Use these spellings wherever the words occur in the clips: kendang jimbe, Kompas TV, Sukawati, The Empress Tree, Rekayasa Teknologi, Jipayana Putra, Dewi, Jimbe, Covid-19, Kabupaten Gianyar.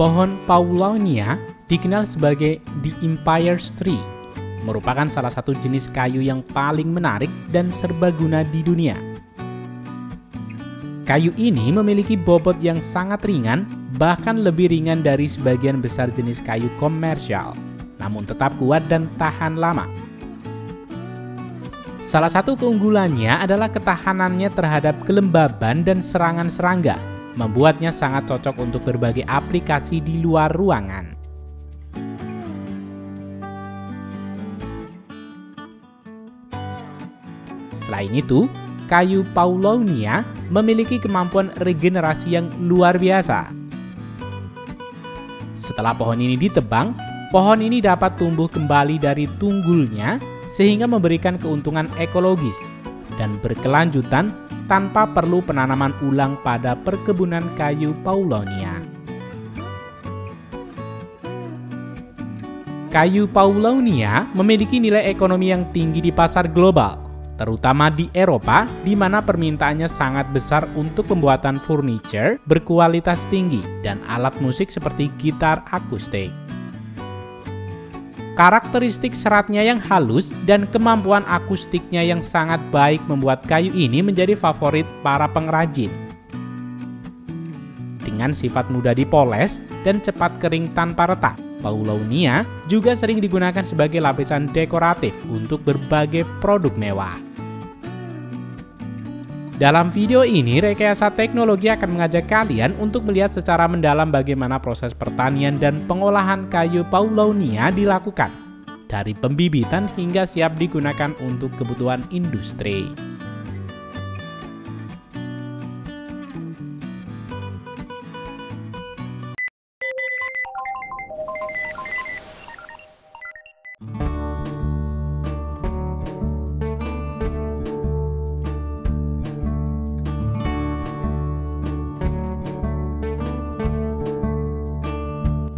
Pohon Paulownia dikenal sebagai The Empire's Tree, merupakan salah satu jenis kayu yang paling menarik dan serbaguna di dunia. Kayu ini memiliki bobot yang sangat ringan, bahkan lebih ringan dari sebagian besar jenis kayu komersial, namun tetap kuat dan tahan lama. Salah satu keunggulannya adalah ketahanannya terhadap kelembaban dan serangan serangga, membuatnya sangat cocok untuk berbagai aplikasi di luar ruangan. Selain itu, kayu Paulownia memiliki kemampuan regenerasi yang luar biasa. Setelah pohon ini ditebang, pohon ini dapat tumbuh kembali dari tunggulnya sehingga memberikan keuntungan ekologis dan berkelanjutan tanpa perlu penanaman ulang pada perkebunan kayu Paulownia. Kayu Paulownia memiliki nilai ekonomi yang tinggi di pasar global, terutama di Eropa, di mana permintaannya sangat besar untuk pembuatan furniture berkualitas tinggi dan alat musik seperti gitar akustik. Karakteristik seratnya yang halus dan kemampuan akustiknya yang sangat baik membuat kayu ini menjadi favorit para pengrajin. Dengan sifat mudah dipoles dan cepat kering tanpa retak, Paulownia juga sering digunakan sebagai lapisan dekoratif untuk berbagai produk mewah. Dalam video ini, Rekayasa Teknologi akan mengajak kalian untuk melihat secara mendalam bagaimana proses pertanian dan pengolahan kayu Paulownia dilakukan, dari pembibitan hingga siap digunakan untuk kebutuhan industri.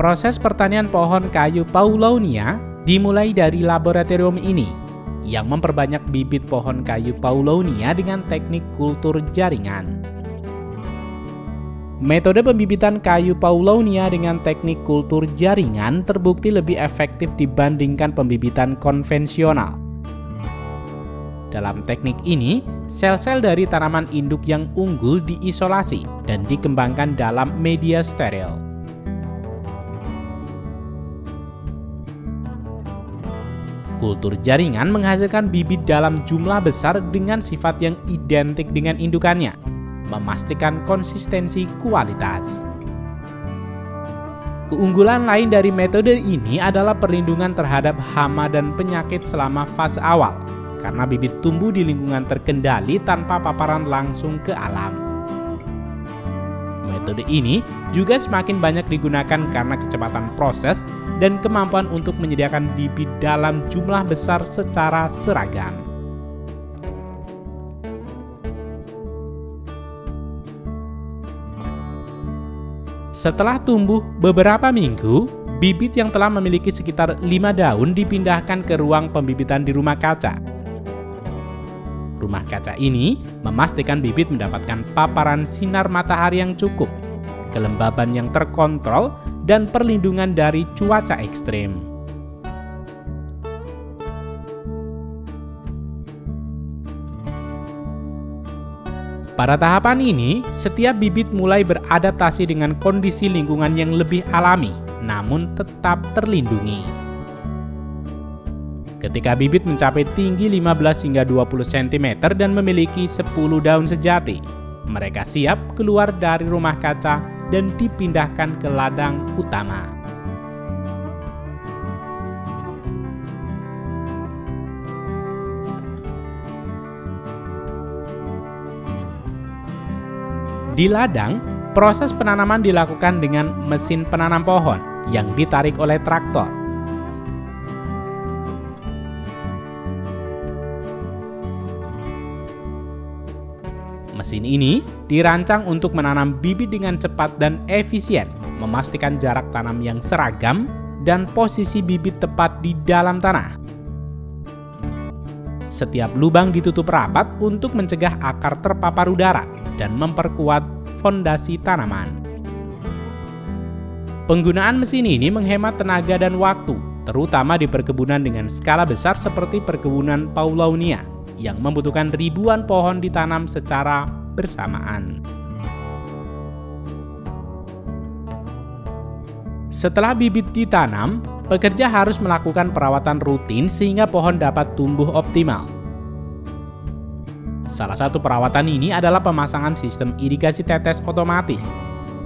Proses pertanian pohon kayu Paulownia dimulai dari laboratorium ini, yang memperbanyak bibit pohon kayu Paulownia dengan teknik kultur jaringan. Metode pembibitan kayu Paulownia dengan teknik kultur jaringan terbukti lebih efektif dibandingkan pembibitan konvensional. Dalam teknik ini, sel-sel dari tanaman induk yang unggul diisolasi dan dikembangkan dalam media steril. Kultur jaringan menghasilkan bibit dalam jumlah besar dengan sifat yang identik dengan indukannya, memastikan konsistensi kualitas. Keunggulan lain dari metode ini adalah perlindungan terhadap hama dan penyakit selama fase awal, karena bibit tumbuh di lingkungan terkendali tanpa paparan langsung ke alam. Metode ini juga semakin banyak digunakan karena kecepatan proses dan kemampuan untuk menyediakan bibit dalam jumlah besar secara seragam. Setelah tumbuh beberapa minggu, bibit yang telah memiliki sekitar 5 daun dipindahkan ke ruang pembibitan di rumah kaca. Rumah kaca ini memastikan bibit mendapatkan paparan sinar matahari yang cukup, kelembaban yang terkontrol, dan perlindungan dari cuaca ekstrim. Pada tahapan ini, setiap bibit mulai beradaptasi dengan kondisi lingkungan yang lebih alami, namun tetap terlindungi. Ketika bibit mencapai tinggi 15 hingga 20 cm dan memiliki 10 daun sejati, mereka siap keluar dari rumah kaca dan dipindahkan ke ladang utama. Di ladang, proses penanaman dilakukan dengan mesin penanam pohon yang ditarik oleh traktor. Mesin ini dirancang untuk menanam bibit dengan cepat dan efisien, memastikan jarak tanam yang seragam dan posisi bibit tepat di dalam tanah. Setiap lubang ditutup rapat untuk mencegah akar terpapar udara dan memperkuat fondasi tanaman. Penggunaan mesin ini menghemat tenaga dan waktu, terutama di perkebunan dengan skala besar seperti perkebunan Paulownia yang membutuhkan ribuan pohon ditanam secara bersamaan. Setelah bibit ditanam, pekerja harus melakukan perawatan rutin sehingga pohon dapat tumbuh optimal. Salah satu perawatan ini adalah pemasangan sistem irigasi tetes otomatis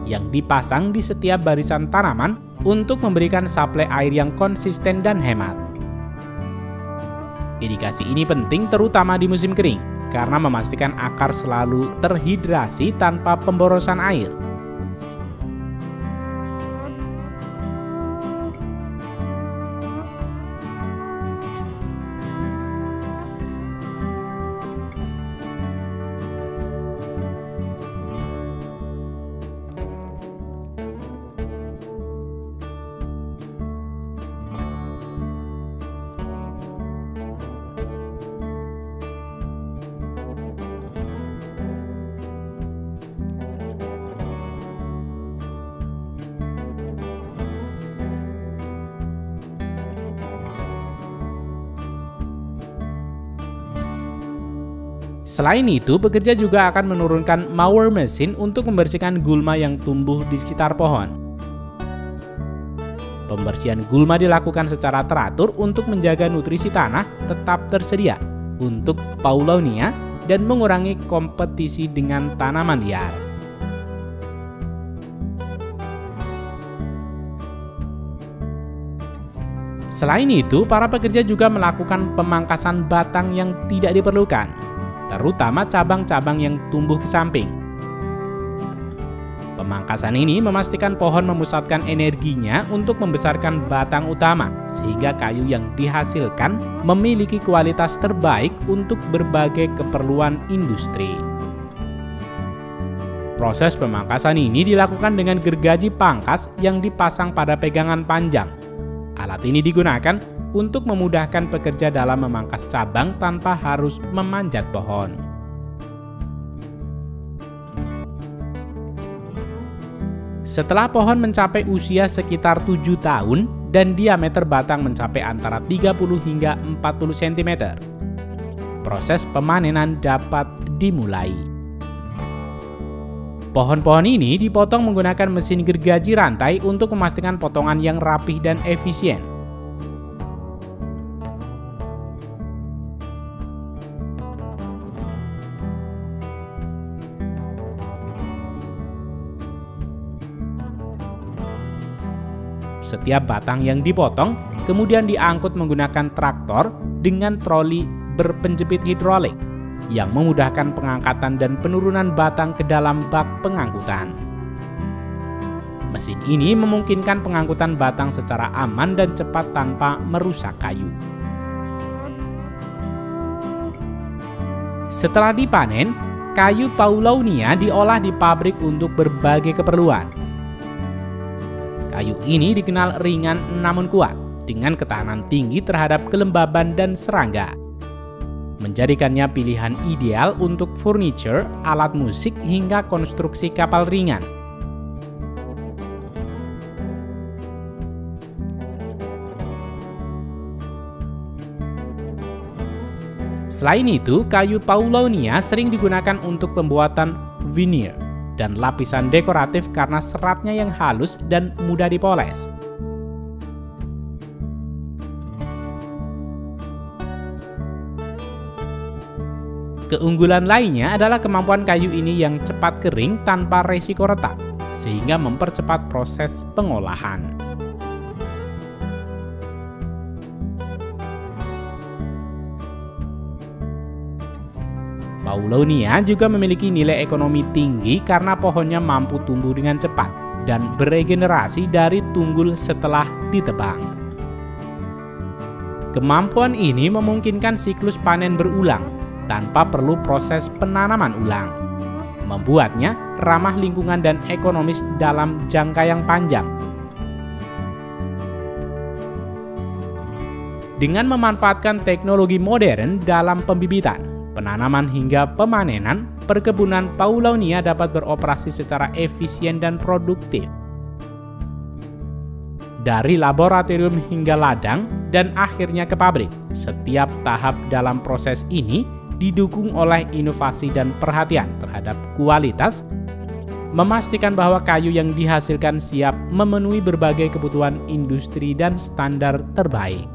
yang dipasang di setiap barisan tanaman untuk memberikan suplai air yang konsisten dan hemat. Irigasi ini penting terutama di musim kering karena memastikan akar selalu terhidrasi tanpa pemborosan air. Selain itu, pekerja juga akan menurunkan mower mesin untuk membersihkan gulma yang tumbuh di sekitar pohon. Pembersihan gulma dilakukan secara teratur untuk menjaga nutrisi tanah tetap tersedia untuk Paulownia dan mengurangi kompetisi dengan tanaman liar. Selain itu, para pekerja juga melakukan pemangkasan batang yang tidak diperlukan, terutama cabang-cabang yang tumbuh ke samping. Pemangkasan ini memastikan pohon memusatkan energinya untuk membesarkan batang utama, sehingga kayu yang dihasilkan memiliki kualitas terbaik untuk berbagai keperluan industri. Proses pemangkasan ini dilakukan dengan gergaji pangkas yang dipasang pada pegangan panjang. Alat ini digunakan untuk memudahkan pekerja dalam memangkas cabang tanpa harus memanjat pohon. Setelah pohon mencapai usia sekitar 7 tahun dan diameter batang mencapai antara 30 hingga 40 cm, proses pemanenan dapat dimulai. Pohon-pohon ini dipotong menggunakan mesin gergaji rantai untuk memastikan potongan yang rapih dan efisien. Setiap batang yang dipotong kemudian diangkut menggunakan traktor dengan troli berpenjepit hidrolik yang memudahkan pengangkatan dan penurunan batang ke dalam bak pengangkutan. Mesin ini memungkinkan pengangkutan batang secara aman dan cepat tanpa merusak kayu. Setelah dipanen, kayu Paulownia diolah di pabrik untuk berbagai keperluan. Kayu ini dikenal ringan namun kuat, dengan ketahanan tinggi terhadap kelembaban dan serangga, menjadikannya pilihan ideal untuk furniture, alat musik, hingga konstruksi kapal ringan. Selain itu, kayu Paulownia sering digunakan untuk pembuatan veneer dan lapisan dekoratif karena seratnya yang halus dan mudah dipoles. Keunggulan lainnya adalah kemampuan kayu ini yang cepat kering tanpa resiko retak, sehingga mempercepat proses pengolahan. Paulownia juga memiliki nilai ekonomi tinggi karena pohonnya mampu tumbuh dengan cepat dan beregenerasi dari tunggul setelah ditebang. Kemampuan ini memungkinkan siklus panen berulang tanpa perlu proses penanaman ulang, membuatnya ramah lingkungan dan ekonomis dalam jangka yang panjang. Dengan memanfaatkan teknologi modern dalam pembibitan, penanaman hingga pemanenan, perkebunan Paulownia dapat beroperasi secara efisien dan produktif. dari laboratorium hingga ladang dan akhirnya ke pabrik. Setiap tahap dalam proses ini didukung oleh inovasi dan perhatian terhadap kualitas, memastikan bahwa kayu yang dihasilkan siap memenuhi berbagai kebutuhan industri dan standar terbaik.